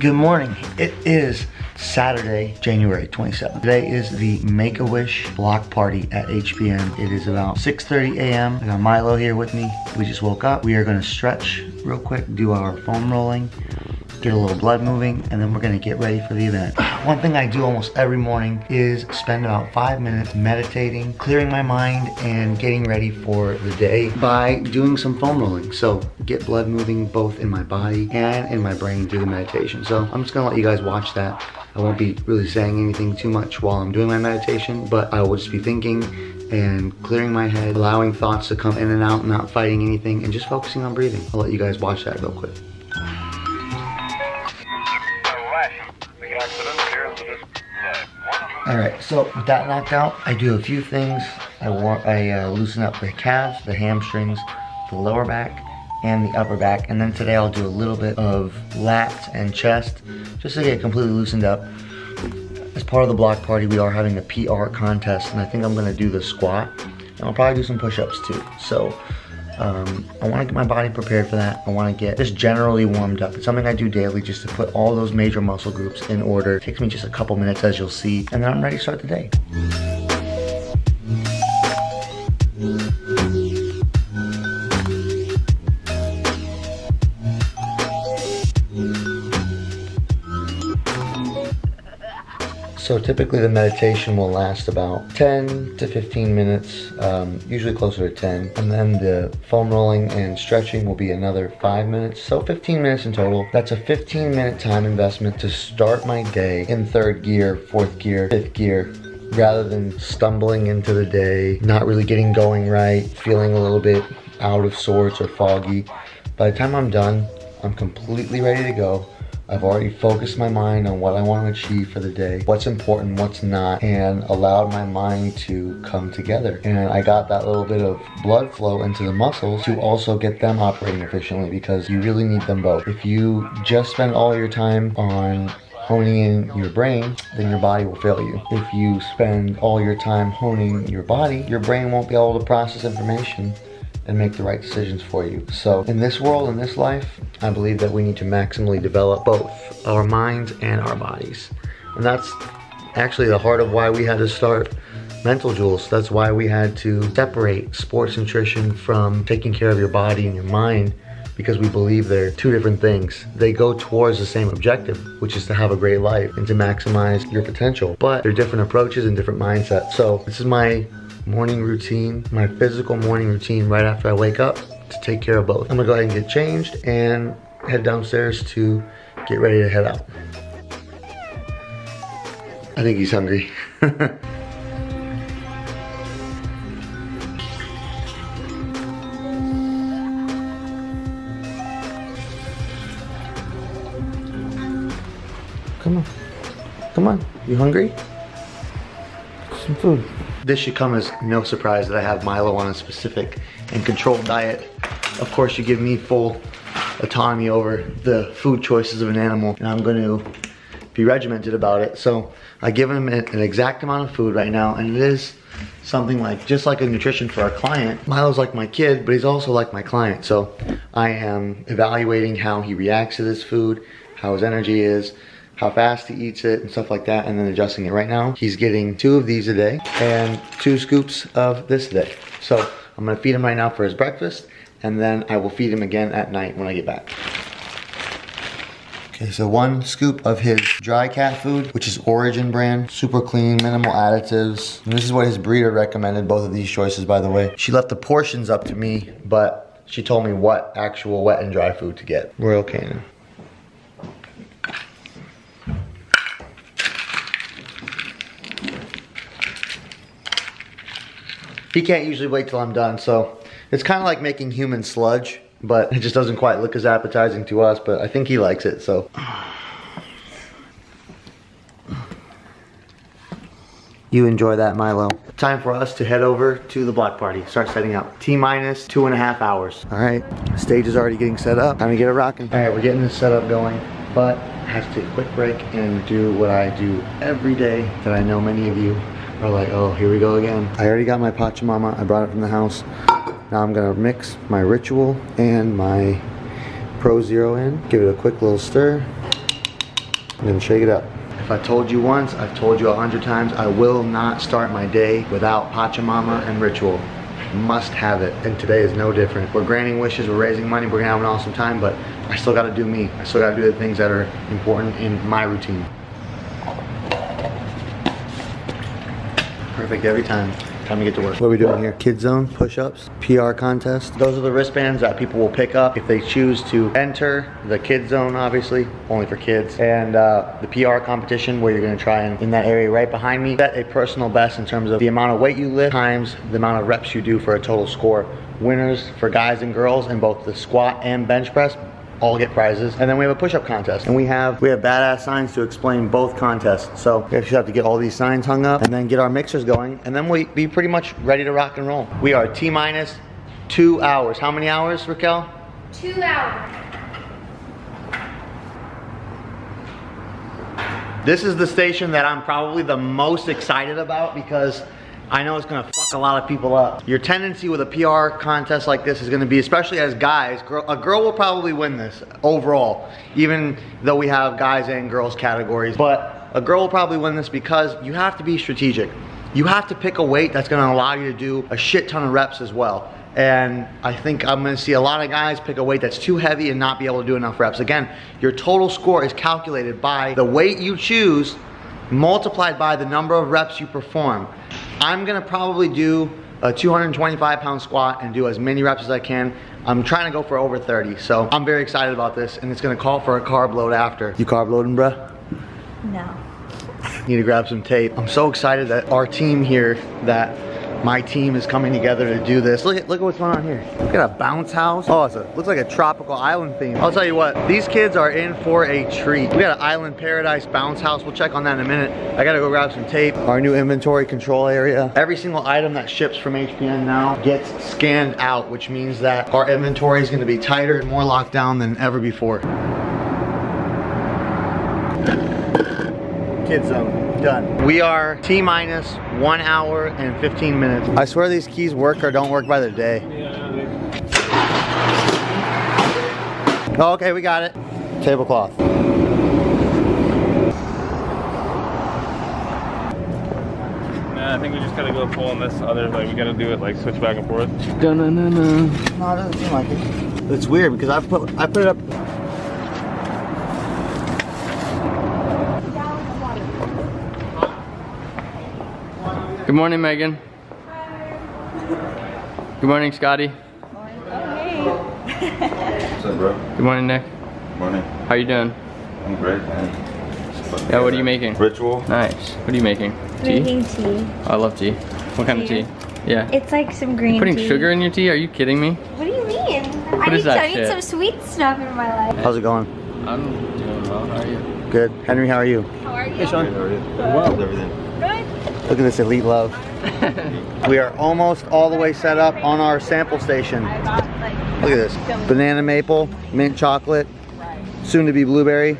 Good morning. It is Saturday, January 27th. Today is the Make A Wish block party at HPN. It is about 6:30 a.m. I got Milo here with me. We just woke up. We are gonna stretch real quick, do our foam rolling, get a little blood moving, and then we're gonna get ready for the event. One thing I do almost every morning is spend about 5 minutes meditating, clearing my mind, and getting ready for the day by doing some foam rolling. So get blood moving both in my body and in my brain through the meditation. So I'm just gonna let you guys watch that. I won't be really saying anything too much while I'm doing my meditation, but I will just be thinking and clearing my head, allowing thoughts to come in and out, not fighting anything, and just focusing on breathing. I'll let you guys watch that real quick. All right, so with that knocked out, I do a few things. I loosen up the calves, the hamstrings, the lower back, and the upper back. And then today I'll do a little bit of lats and chest, just to get completely loosened up. As part of the block party, we are having a PR contest, and I think I'm gonna do the squat, and I'll probably do some push-ups too. So I wanna get my body prepared for that. I wanna get just generally warmed up. It's something I do daily just to put all those major muscle groups in order. It takes me just a couple minutes, as you'll see, and then I'm ready to start the day. So typically the meditation will last about 10 to 15 minutes, usually closer to 10. And then the foam rolling and stretching will be another 5 minutes, so 15 minutes in total. That's a 15-minute time investment to start my day in third gear, fourth gear, fifth gear, rather than stumbling into the day, not really getting going right, feeling a little bit out of sorts or foggy. By the time I'm done, I'm completely ready to go. I've already focused my mind on what I want to achieve for the day, what's important, what's not, and allowed my mind to come together. And I got that little bit of blood flow into the muscles to also get them operating efficiently, because you really need them both. If you just spend all your time on honing in your brain, then your body will fail you. If you spend all your time honing your body, your brain won't be able to process information and make the right decisions for you. So in this world, in this life, I believe that we need to maximally develop both our minds and our bodies. And that's actually the heart of why we had to start Mental Jewels. That's why we had to separate sports nutrition from taking care of your body and your mind, because we believe they're two different things. They go towards the same objective, which is to have a great life and to maximize your potential, but they're different approaches and different mindsets. So this is my morning routine, my physical morning routine right after I wake up, to take care of both. I'm gonna go ahead and get changed and head downstairs to get ready to head out. I think he's hungry. Come on, come on, you hungry? Some food. This should come as no surprise that I have Milo on a specific and controlled diet. Of course, you give me full autonomy over the food choices of an animal, and I'm going to be regimented about it. So I give him an exact amount of food right now, and it is something like, just like a nutrition for our client. Milo's like my kid, but he's also like my client. So I am evaluating how he reacts to this food, how his energy is, how fast he eats it and stuff like that, and then adjusting it. Right now, he's getting 2 of these a day and 2 scoops of this a day. So I'm gonna feed him right now for his breakfast, and then I will feed him again at night when I get back. Okay, so 1 scoop of his dry cat food, which is Origin brand, super clean, minimal additives. And this is what his breeder recommended, both of these choices, by the way. She left the portions up to me, but she told me what actual wet and dry food to get. Royal Canin. He can't usually wait till I'm done, so it's kind of like making human sludge, but it just doesn't quite look as appetizing to us, but I think he likes it, so. You enjoy that, Milo. Time for us to head over to the block party, start setting up. T-minus 2.5 hours. All right, stage is already getting set up. Time to get it rocking. All right, we're getting this setup going, but I have to take a quick break and do what I do every day that I know many of you are like, oh, here we go again. I already got my Pachamama, I brought it from the house. Now I'm gonna mix my Ritual and my Pro Zero in, give it a quick little stir, and then shake it up. If I told you once, I've told you 100 times, I will not start my day without Pachamama and Ritual. Must have it, and today is no different. We're granting wishes, we're raising money, we're gonna have an awesome time, but I still gotta do me. I still gotta do the things that are important in my routine. Perfect every time. Time to get to work. What are we doing here? Kid zone, push-ups, PR contest. Those are the wristbands that people will pick up if they choose to enter the kid zone, obviously, only for kids. And the PR competition, where you're gonna try and, in that area right behind me, set a personal best in terms of the amount of weight you lift times the amount of reps you do for a total score. Winners for guys and girls in both the squat and bench press all get prizes. And then we have a push-up contest. And we have badass signs to explain both contests. So we actually have to get all these signs hung up and then get our mixers going. And then we'll be pretty much ready to rock and roll. We are T-minus 2 hours. How many hours, Raquel? 2 hours. This is the station that I'm probably the most excited about because I know it's gonna fuck a lot of people up. Your tendency with a PR contest like this is gonna be, especially as guys, a girl will probably win this overall, even though we have guys and girls categories, but a girl will probably win this because you have to be strategic. You have to pick a weight that's gonna allow you to do a shit ton of reps as well. And I think I'm gonna see a lot of guys pick a weight that's too heavy and not be able to do enough reps. Again, your total score is calculated by the weight you choose multiplied by the number of reps you perform. I'm gonna probably do a 225-pound squat and do as many reps as I can. I'm trying to go for over 30, so I'm very excited about this, and it's gonna call for a carb load after. You carb loading, bruh? No. Need to grab some tape. I'm so excited that our team here, that my team is coming together to do this. Look at what's going on here. Look at a bounce house. Oh, it looks like a tropical island theme. I'll tell you what, these kids are in for a treat. We got an island paradise bounce house. We'll check on that in a minute. I gotta go grab some tape. Our new inventory control area. Every single item that ships from HPN now gets scanned out, which means that our inventory is gonna be tighter and more locked down than ever before. Kids zone. Done. We are T-minus 1 hour and 15 minutes. I swear these keys work or don't work by the day. Yeah. Oh, okay, we got it. Tablecloth. Nah, I think we just gotta go pull on this other, like we gotta do it like switch back and forth. No, it doesn't seem like it. It's weird because I put it up. Good morning, Megan. Hi. Good morning, Scotty. Good morning. Oh, hey. What's up, bro? Good morning, Nick. Good morning. How you doing? I'm great, man. Yeah, what are you making? Ritual. Nice. What are you making? Tea? Making tea. Oh, I love tea. What kind of tea? Yeah. It's like some green tea. Putting sugar in your tea? Are you kidding me? What do you mean? I need some sweet stuff in my life. How's it going? I'm doing well. How are you? Good. Henry, how are you? How are you? Hey, Sean. Good, how are you? Well, how's everything? Look at this elite love. We are almost all the way set up on our sample station. Look at this. Banana maple, mint chocolate, soon to be blueberry,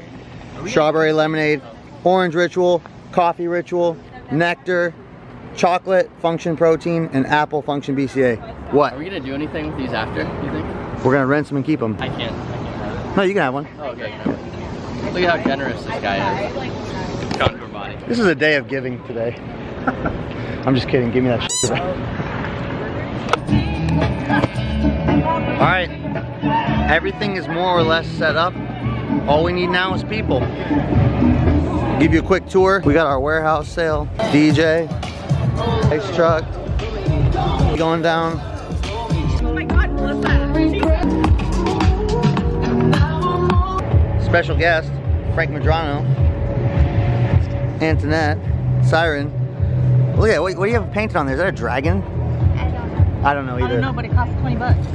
strawberry lemonade, orange ritual, coffee ritual, nectar, chocolate function protein, and apple function BCA. What? Are we going to do anything with these after, you think? We're going to rinse them and keep them. I can't. No, you can have one. Oh, okay. Look at how generous this guy is. This is a day of giving today. I'm just kidding, give me that shit. Alright, everything is more or less set up. All we need now is people. Give you a quick tour. We got our warehouse sale, DJ, ice truck, going down. Oh my god, what's that? Special guest, Frank Medrano, Antoinette, Siren. Look at it, what do you have painted on there? Is that a dragon? I don't know. I don't know either. I don't know, but it costs 20 bucks. I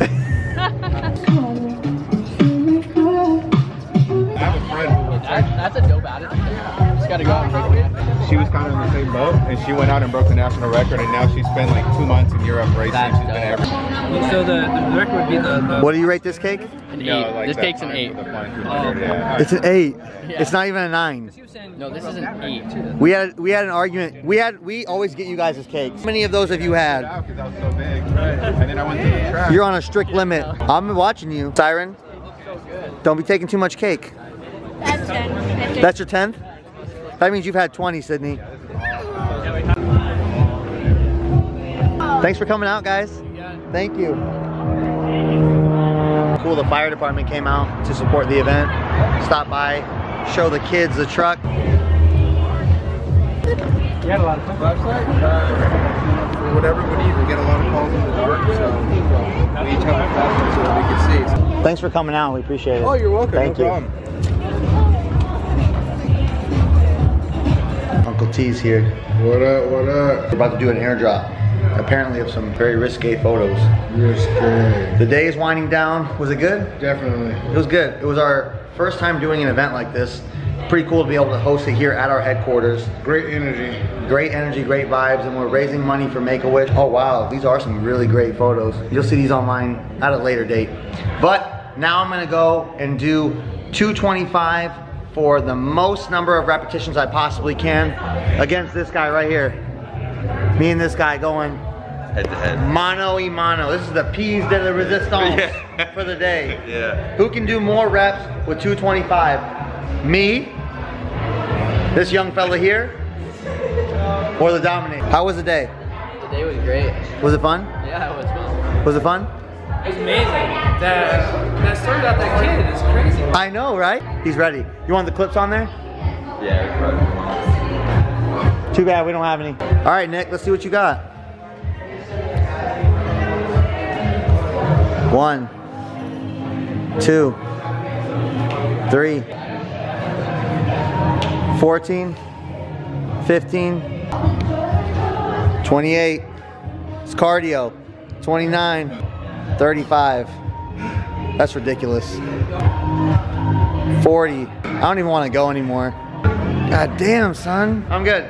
have a friend. That's a dope attitude. Just gotta go out and break it. She was kind of in the same boat, and she went out and broke the national record, and now she spent like 2 months in Europe racing. That's she's dope. Been everywhere. So the record would be the... What do you rate this cake? An 8. No, like this cake's an 8. Yeah. It's an 8. Yeah. It's not even a 9. No, this is an 8. We had an argument. We always get you guys as cakes. How many of those have you had? You're on a strict limit. I'm watching you, Siren. Don't be taking too much cake. That's 10th. That's your 10th? That means you've had 20, Sydney. Thanks for coming out, guys. Thank you. Cool, the fire department came out to support the event. Stop by, show the kids the truck. We had a lot of flashlight, whatever we need. We get a lot of calls in the dark, so we each have a flashlight so that we can see. Thanks for coming out. We appreciate it. Oh, you're welcome. Thank you. No problem. Uncle T's here. What up? What up? We're about to do an airdrop. Apparently, of some very risque photos. Risque. The day is winding down. Was it good? Definitely. It was good. It was our first time doing an event like this. Pretty cool to be able to host it here at our headquarters. Great energy. Great energy, great vibes, and we're raising money for Make-A-Wish. Oh wow, these are some really great photos. You'll see these online at a later date. But now I'm gonna go and do 225 for the most number of repetitions I possibly can against this guy right here. Me and this guy going head to head. Mano y mano. This is the piece de la resistance for the day. Yeah. Who can do more reps with 225? Me, this young fella here, or the dominant. How was the day? The day was great. Was it fun? Yeah, it was fun. Was it fun? It was amazing. That story about that kid is crazy. I know, right? He's ready. You want the clips on there? Yeah. Too bad we don't have any. All right, Nick, let's see what you got. One, two, three. 14, 15, 28, it's cardio, 29, 35, that's ridiculous, 40, I don't even want to go anymore. God damn, son. I'm good.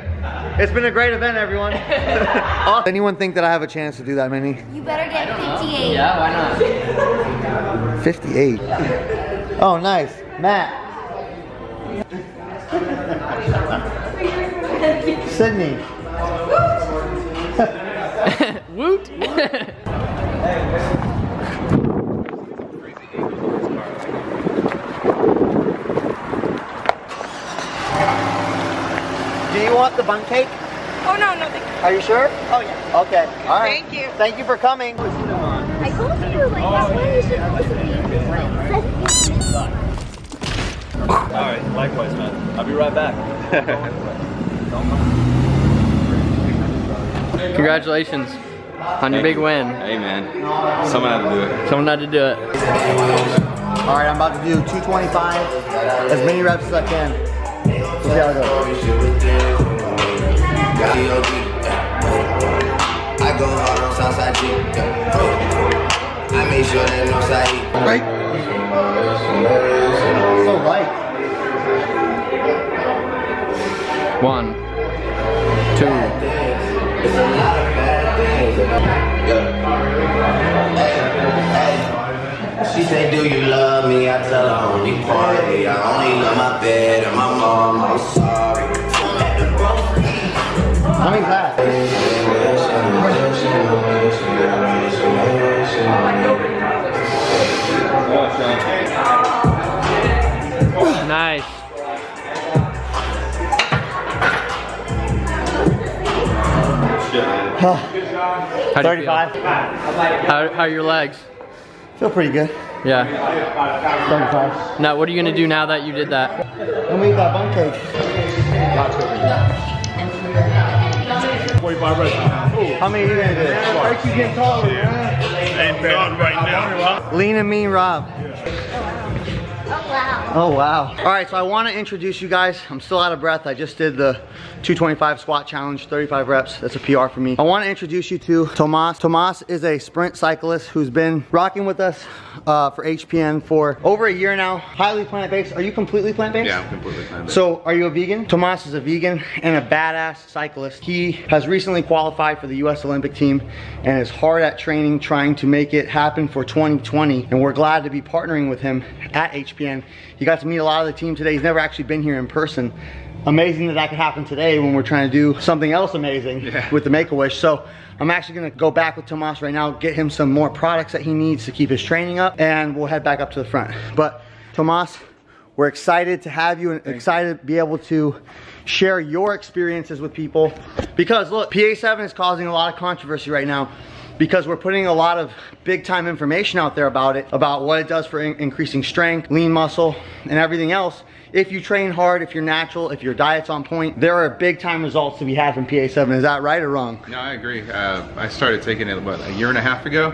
It's been a great event, everyone. Anyone think that I have a chance to do that many? You better get 58. Yeah, why not? 58. Oh, nice. Matt. Sydney. Woot. Do you want the bun cake? Oh no, no thank you. Are you sure? Oh yeah. Okay. All right. Thank you. Thank you for coming. I told you like that's why you should listen to me. Alright, likewise, man. I'll be right back. Congratulations on your big win. Hey, man. Someone had to do it. Someone had to do it. Alright, I'm about to do 225, as many reps as I can. Let's see how it goes. I go hard on Southside G. I made sure that Northside. Right? So light. 1, 2. She said, do you love me? I tell her only partly. I only love my bed and my mom. I'm sorry. How many laughs? Nice. How 35. How are your legs? Feel pretty good. Yeah. 35. Now, what are you going to do now that you did that? I'm going to eat that bun cake. 45 reps. How many are you going to do? Ain't bad right now. Lean and mean Rob. Wow. Oh wow. Alright, so I want to introduce you guys. I'm still out of breath. I just did the 225 squat challenge, 35 reps. That's a PR for me. I want to introduce you to Tomas. Tomas is a sprint cyclist who's been rocking with us for HPN for over a year now. Highly plant-based. Are you completely plant-based? Yeah, I'm completely plant-based. So, are you a vegan? Tomas is a vegan and a badass cyclist. He has recently qualified for the US Olympic team and is hard at training, trying to make it happen for 2020. And we're glad to be partnering with him at HPN. He got to meet a lot of the team today. He's never actually been here in person. Amazing that that could happen today when we're trying to do something else amazing with the Make-A-Wish. So I'm actually gonna go back with Tomas right now, get him some more products that he needs to keep his training up, and we'll head back up to the front. But Tomas, We're excited to have you and excited to be able to share your experiences with people. Because look, PA7 is causing a lot of controversy right now because we're putting a lot of big time information out there about it, about what it does for increasing strength, lean muscle, and everything else. If you train hard, if you're natural, if your diet's on point, there are big time results to be had from PA7. Is that right or wrong? No, I agree. I started taking it, what, a year and a half ago?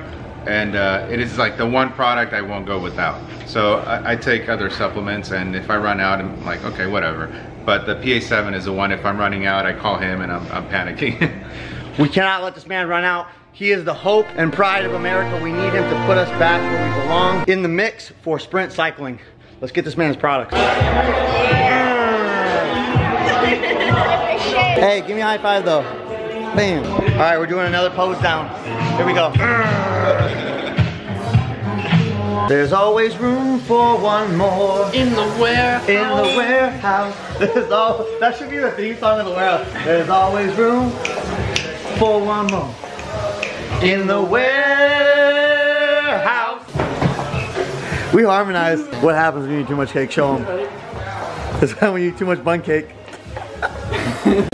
And it is like the one product I won't go without. So I take other supplements, and if I run out, I'm like, okay, whatever. But the PA7 is the one, if I'm running out, I call him and I'm panicking. We cannot let this man run out. He is the hope and pride of America. We need him to put us back where we belong in the mix for sprint cycling. Let's get this man's product. Hey, give me a high five though. Bam. All right, we're doing another pose down. Here we go. There's always room for one more. In the warehouse. In the warehouse. There's all, that should be the theme song of the warehouse. There's always room for one more. In the warehouse. We harmonized. What happens when you eat too much cake? Show them. That's when you eat too much bun cake.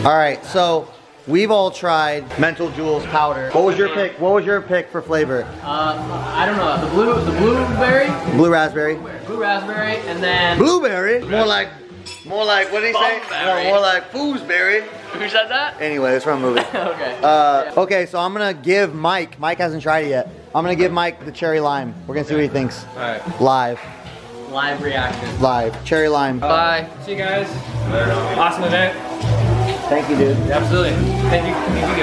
All right, so. We've all tried Mental Jewels powder. What was your pick? What was your pick for flavor? I don't know. The blueberry. Blue raspberry. Blue raspberry, and then blueberry. More like what did he say? More like foosberry. Who said that? Anyway, it's from a movie. Okay. Okay, so I'm gonna give Mike. Mike hasn't tried it yet. I'm gonna give Mike the cherry lime. We're gonna see what he thinks. All right. Live. Live reaction. Live cherry lime. Bye. See you guys. Awesome event. Thank you, dude. Absolutely. Thank you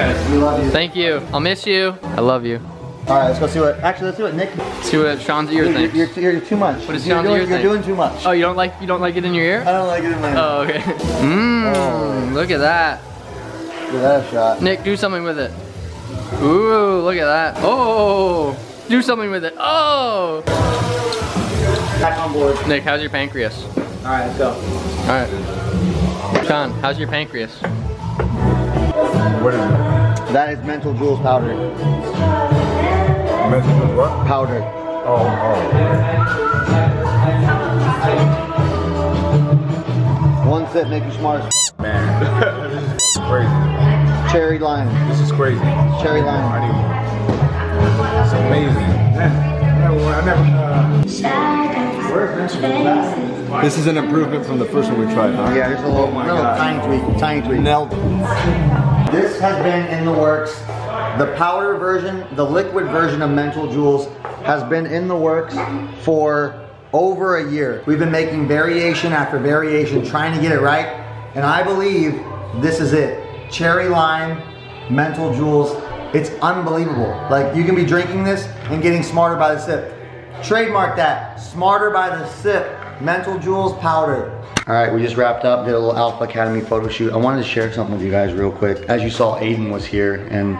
guys. We love you. Thank you. I'll miss you. I love you. All right, let's go see what. Actually, let's see what Nick. Let's see what Sean's ear thinks. You're too much. What is Sean's ear? You're doing too much. Oh, you don't like it in your ear? I don't like it in my ear. Oh, okay. Mmm. Oh. Look at that. Give that a shot. Nick, do something with it. Ooh, look at that. Oh, do something with it. Oh. Back on board. Nick, how's your pancreas? All right, let's go. All right. Sean, how's your pancreas? What is it? That is Mental Jewels powder. Mental Jewels what? Powder. Oh, oh. One sip, make you smart. Man, this is crazy. Cherry lime. This is crazy. Cherry lime. I need more. It's amazing. I never. This is an improvement from the first one we tried, huh? Yeah, there's a little tiny tweak. Nailed it. This has been in the works. The powder version, the liquid version of Mental Jewels has been in the works for over a year. We've been making variation after variation, trying to get it right. And I believe this is it. Cherry lime, Mental Jewels. It's unbelievable. Like, you can be drinking this and getting smarter by the sip. Trademark that, smarter by the sip. Mental Jewels powder. All right, we just wrapped up, did a little Alpha Academy photo shoot. I wanted to share something with you guys real quick. As you saw, Aiden was here and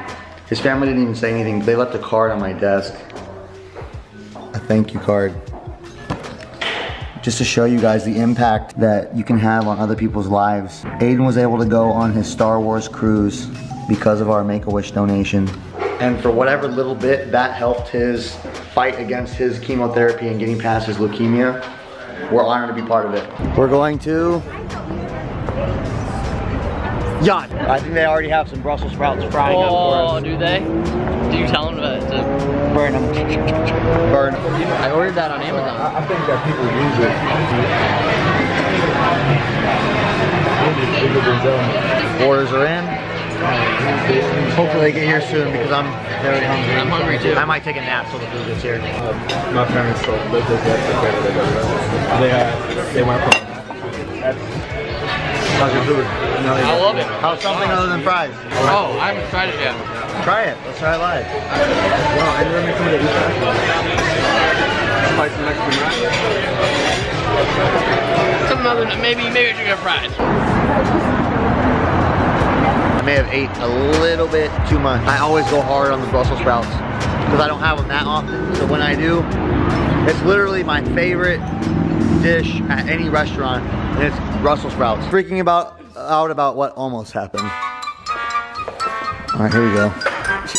his family didn't even say anything. They left a card on my desk. A thank you card. Just to show you guys the impact that you can have on other people's lives. Aiden was able to go on his Star Wars cruise because of our Make-A-Wish donation. And for whatever little bit, that helped his fight against his chemotherapy and getting past his leukemia. We're honored to be part of it. We're going to Yacht. I think they already have some Brussels sprouts frying up for us. Oh, do they? Do you tell them to burn them? Burn. I ordered that on Amazon. I think that people use it. Orders are in. Hopefully they get here soon because I'm very hungry. I'm hungry too. I might take a nap till the food gets here. My parents still live this life. They went from. How's your food? No, I love it. How's something other than fries? Oh, I haven't tried it yet. Try it. Let's try it live. Wow, I never made somebody eat that. Like some Mexican fries. Something other than maybe I should get fries. I may have ate a little bit too much. I always go hard on the Brussels sprouts because I don't have them that often. So when I do, it's literally my favorite dish at any restaurant, and it's Brussels sprouts. Freaking out about what almost happened. All right, here we go.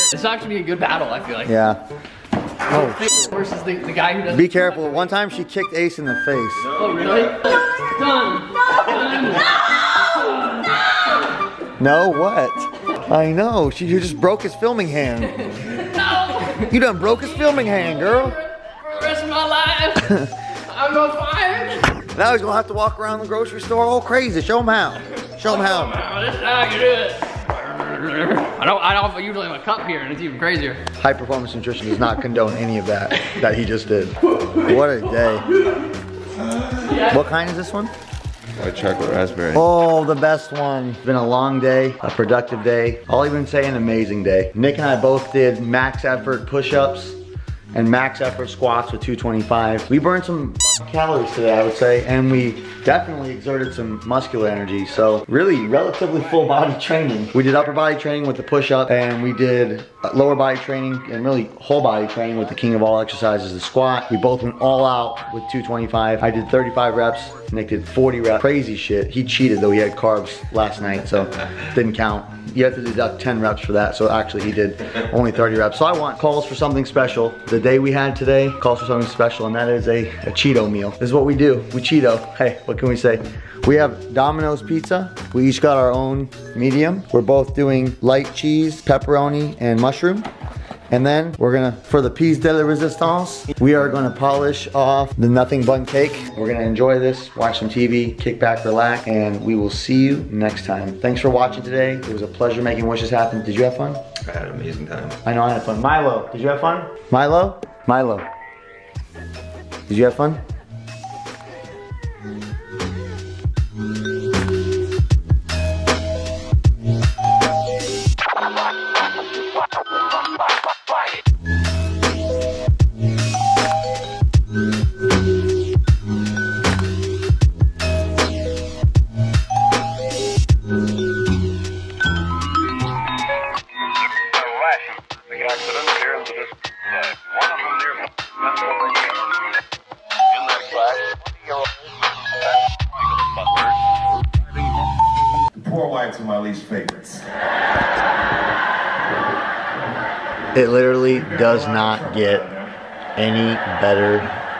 This is actually a good battle, I feel like. Yeah. Oh. Versus the guy who doesn't. Be careful. One time she kicked Ace in the face. Oh, really? Done. No. No. No, what? I know. You just broke his filming hand. No. You done broke his filming hand, girl. For the rest of my life. I'm on fire. Now he's going to have to walk around the grocery store all crazy. Show him how. Show him how. This is how I can do it. I don't usually have a cup here, and it's even crazier. High Performance Nutrition does not condone any of that he just did. What a day. What kind is this one? White chocolate raspberry. Oh, the best one. It's been a long day, a productive day. I'll even say an amazing day. Nick and I both did max effort push-ups and max effort squats with 225. We burned some calories today, I would say, and we definitely exerted some muscular energy. So really relatively full body training. We did upper body training with the push-up, and we did lower body training and really whole body training with the king of all exercises, the squat. We both went all out with 225. I did 35 reps, Nick did 40 reps. Crazy shit. He cheated though, he had carbs last night, so didn't count. You have to deduct 10 reps for that, so actually he did only 30 reps. So I want calls for something special. The day we had today calls for something special, and that is a Cheeto meal. This is what we do, we Cheeto. Hey, what can we say? We have Domino's pizza. We each got our own medium. We're both doing light cheese, pepperoni, and mushroom. And then we're gonna, for the piece de la resistance, we are gonna polish off the nothing bun cake. We're gonna enjoy this, watch some TV, kick back, relax, and we will see you next time. Thanks for watching today. It was a pleasure making wishes happen. Did you have fun? I had an amazing time. I know I had fun. Milo, did you have fun? Milo? Milo. Did you have fun? It literally does not get any better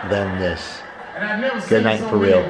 than this. Good night for real.